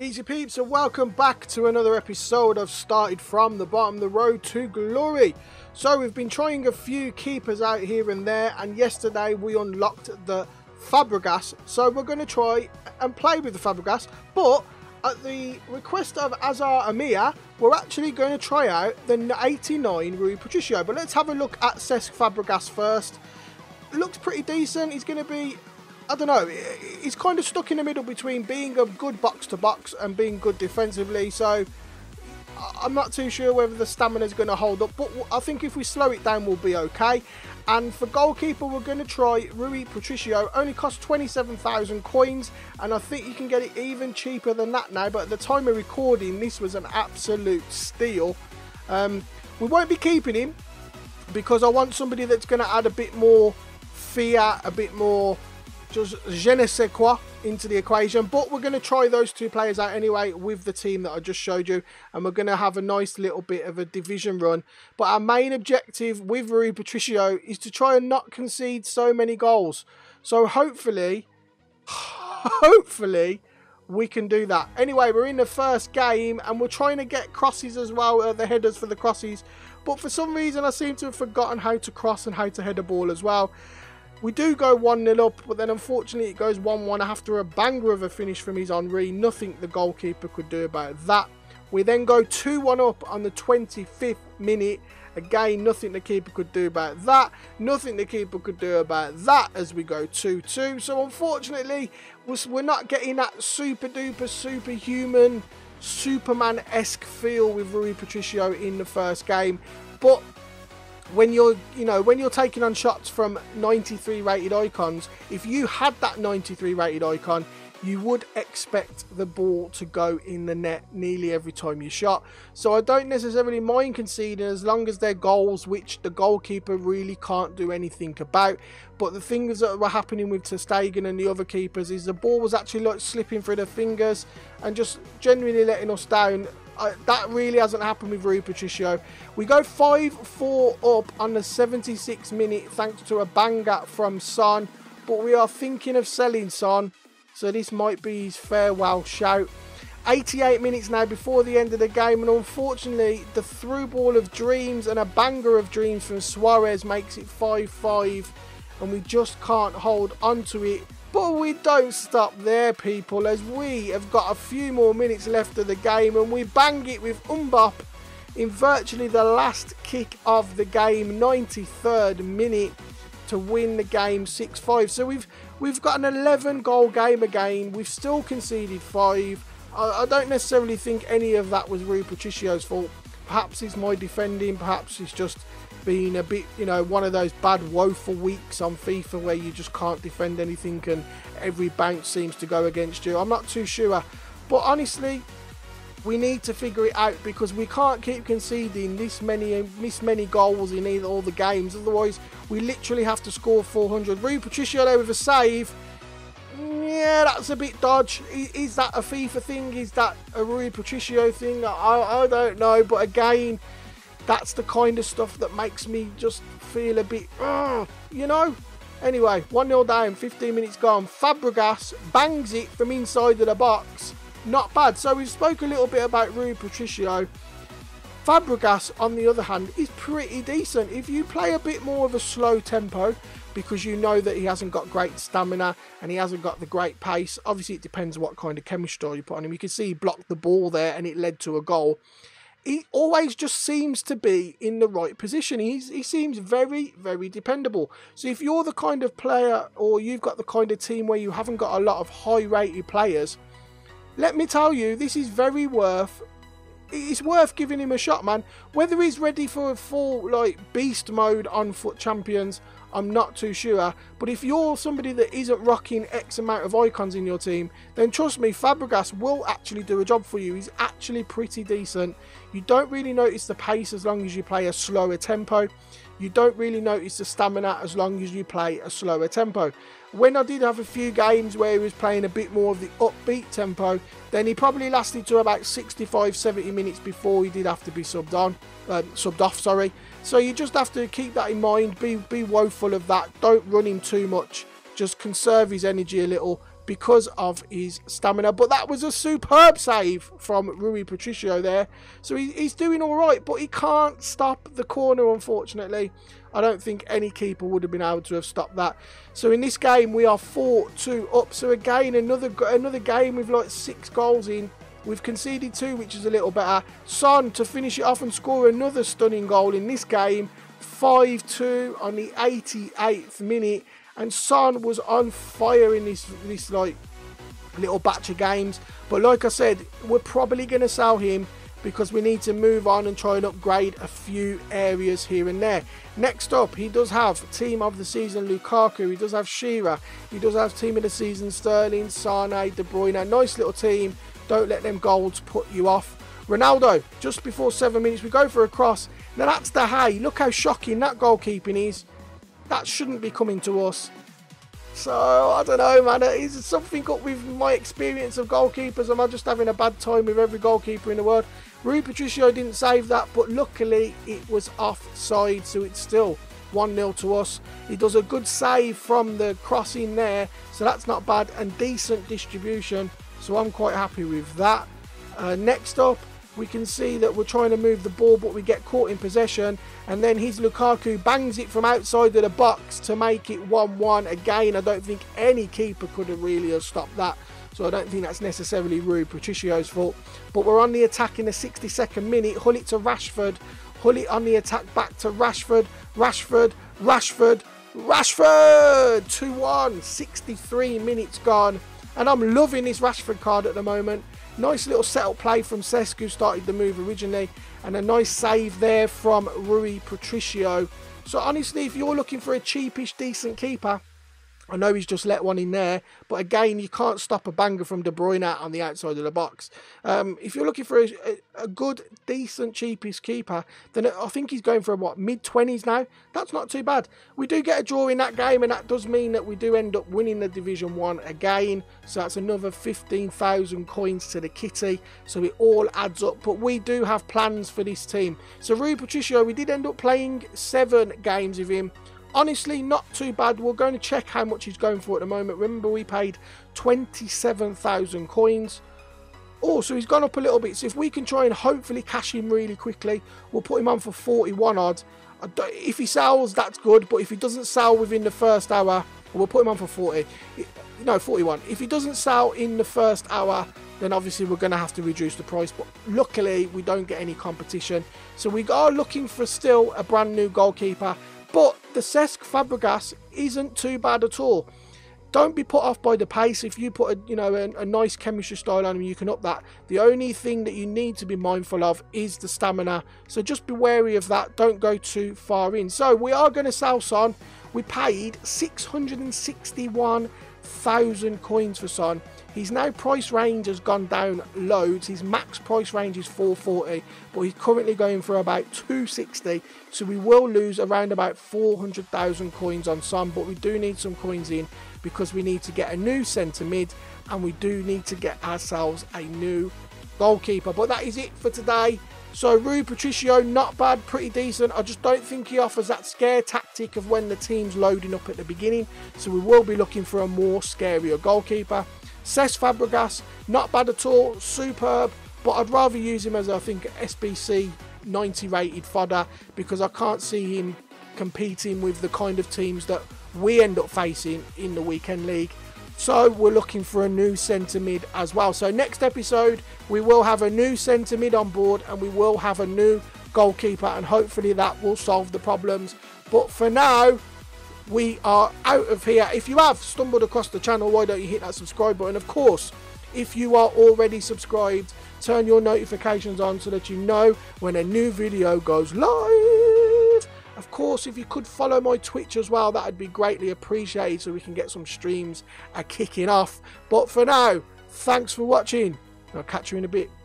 Easy peeps, and welcome back to another episode of Started From the Bottom, the Road to Glory. So we've been trying a few keepers out here and there, and yesterday we unlocked the Fabregas. So we're going to try and play with the Fabregas, but at the request of Azar Amia, we're actually going to try out the 89 Rui Patricio. But let's have a look at Cesc Fabregas first. Looks pretty decent. He's going to be, I don't know, he's kind of stuck in the middle between being a good box-to-box and being good defensively, so I'm not too sure whether the stamina is going to hold up, but I think if we slow it down, we'll be okay. And for goalkeeper, we're going to try Rui Patricio. Only cost 27,000 coins, and I think you can get it even cheaper than that now, but at the time of recording, this was an absolute steal. We won't be keeping him, because I want somebody that's going to add a bit more fear, a bit more just je ne sais quoi into the equation, but we're going to try those two players out anyway with the team that I just showed you, and we're going to have a nice little bit of a division run. But our main objective with Rui Patricio is to try and not concede so many goals, so hopefully we can do that. Anyway, we're in the first game and we're trying to get crosses as well, the headers for the crosses, but for some reason I seem to have forgotten how to cross and how to head a ball as well. We do go 1-0 up, but then unfortunately it goes 1-1 after a banger of a finish from his Henri. Nothing the goalkeeper could do about that. We then go 2-1 up on the 25th minute. Again, nothing the keeper could do about that. Nothing the keeper could do about that as we go 2-2. So unfortunately, we're not getting that super-duper, superhuman, Superman-esque feel with Rui Patricio in the first game. But when you're, you know, when you're taking on shots from 93 rated icons, if you had that 93 rated icon, you would expect the ball to go in the net nearly every time you shot. So I don't necessarily mind conceding as long as they're goals which the goalkeeper really can't do anything about. But the things that were happening with Ter Stegen and the other keepers is the ball was actually like slipping through their fingers and just genuinely letting us down. That really hasn't happened with Rui Patricio. We go 5-4 up on the 76th minute thanks to a banger from Son, but we are thinking of selling Son, so this might be his farewell shout. 88 minutes now before the end of the game, and unfortunately the through ball of dreams and a banger of dreams from Suarez makes it 5-5, and we just can't hold onto it. But we don't stop there, people, as we have got a few more minutes left of the game, and we bang it with Umbop in virtually the last kick of the game, 93rd minute, to win the game 6-5. So we've got an 11 goal game again. We've still conceded 5. I don't necessarily think any of that was Rui Patricio's fault. Perhaps it's my defending, perhaps it's just been a bit, you know, one of those bad woeful weeks on FIFA where you just can't defend anything and every bounce seems to go against you. I'm not too sure, but honestly we need to figure it out, because we can't keep conceding this many goals in either all the games, otherwise we literally have to score 400. Rui Patricio there with a save. Yeah, that's a bit dodge. Is that a FIFA thing? Is that a Rui Patricio thing? I don't know, but again, that's the kind of stuff that makes me just feel a bit, you know? Anyway, 1-0 down, 15 minutes gone. Fabregas bangs it from inside of the box. Not bad. So we've spoke a little bit about Rui Patricio. Fabregas, on the other hand, is pretty decent. If you play a bit more of a slow tempo, because you know that he hasn't got great stamina and he hasn't got the great pace. Obviously, it depends what kind of chemistry you put on him. You can see he blocked the ball there and it led to a goal. He always just seems to be in the right position. He seems very, very dependable. So if you're the kind of player, or you've got the kind of team where you haven't got a lot of high-rated players, let me tell you, this is very worth. It's worth giving him a shot, man. Whether he's ready for a full like beast mode on Foot Champions, I'm not too sure. But if you're somebody that isn't rocking X amount of icons in your team, then trust me, Fabregas will actually do a job for you. He's actually pretty decent. You don't really notice the pace as long as you play a slower tempo. You don't really notice the stamina as long as you play a slower tempo. When I did have a few games where he was playing a bit more of the upbeat tempo, then he probably lasted to about 65-70 minutes before he did have to be subbed off. Sorry. So you just have to keep that in mind. Be woeful of that. Don't run him too much. Just conserve his energy a little. because of his stamina. But that was a superb save from Rui Patricio there. So he's doing all right, but he can't stop the corner, unfortunately. I don't think any keeper would have been able to have stopped that. So in this game, we are 4-2 up. So again, another game with like 6 goals in. We've conceded 2, which is a little better. Son to finish it off and score another stunning goal in this game. 5-2 on the 88th minute. And Son was on fire in this like little batch of games. But like I said, we're probably going to sell him because we need to move on and try and upgrade a few areas here and there. Next up, he does have Team of the Season Lukaku. He does have Shearer. He does have Team of the Season Sterling, Sané, De Bruyne. Nice little team. Don't let them goals put you off. Ronaldo, just before 7 minutes, we go for a cross. Now that's De Gea. Look how shocking that goalkeeping is. That shouldn't be coming to us. So, I don't know, man. It's something up with my experience of goalkeepers. Am I just having a bad time with every goalkeeper in the world? Rui Patricio didn't save that, but luckily it was offside, so it's still 1-0 to us. He does a good save from the crossing there, so that's not bad, and decent distribution, so I'm quite happy with that. Next up, we can see that we're trying to move the ball, but we get caught in possession. And then his Lukaku bangs it from outside of the box to make it 1-1. Again, I don't think any keeper could have really stopped that. So I don't think that's necessarily Rui Patricio's fault. But we're on the attack in the 62nd minute. Hull it to Rashford. Hull it on the attack back to Rashford. Rashford. Rashford. Rashford! 2-1. 63 minutes gone. And I'm loving this Rashford card at the moment. Nice little set-up play from Cesc, who started the move originally, and a nice save there from Rui Patricio. So honestly, if you're looking for a cheapish, decent keeper, I know he's just let one in there, but again, you can't stop a banger from De Bruyne out on the outside of the box. If you're looking for a good, decent, cheapest keeper, then I think he's going for, what, mid-20s now? That's not too bad. We do get a draw in that game, and that does mean that we do end up winning the Division 1 again. So that's another 15,000 coins to the kitty. So it all adds up, but we do have plans for this team. So Rui Patricio, we did end up playing 7 games with him. Honestly, not too bad. We're going to check how much he's going for at the moment. Remember, we paid 27,000 coins. Oh, so he's gone up a little bit. So if we can try and hopefully cash him really quickly, we'll put him on for 41 odds. If he sells, that's good. But if he doesn't sell within the first hour, we'll put him on for 40. No, 41. If he doesn't sell in the first hour, then obviously we're going to have to reduce the price. But luckily, we don't get any competition. So we are looking for still a brand new goalkeeper. But the Cesc Fabregas isn't too bad at all. Don't be put off by the pace. If you put a nice chemistry style on him, you can up that. The only thing that you need to be mindful of is the stamina. So just be wary of that. Don't go too far in. So we are going to sell Son. We paid 661,000 coins for Son. His now price range has gone down loads. His max price range is 440, but he's currently going for about 260. So we will lose around about 400,000 coins on Son, but we do need some coins in because we need to get a new centre mid and we do need to get ourselves a new goalkeeper. But that is it for today. So Rui Patricio, not bad, pretty decent. I just don't think he offers that scare tactic of when the team's loading up at the beginning. So we will be looking for a more scarier goalkeeper. Cesc Fabregas, not bad at all, superb, but I'd rather use him as, I think, SBC 90 rated fodder because I can't see him competing with the kind of teams that we end up facing in the weekend league. So we're looking for a new centre mid as well. So next episode, we will have a new centre mid on board and we will have a new goalkeeper and hopefully that will solve the problems. But for now, we are out of here. If you have stumbled across the channel, why don't you hit that subscribe button? Of course, if you are already subscribed, turn your notifications on so that you know when a new video goes live. Of course, if you could follow my Twitch as well, that would be greatly appreciated so we can get some streams kicking off. But for now, thanks for watching. I'll catch you in a bit.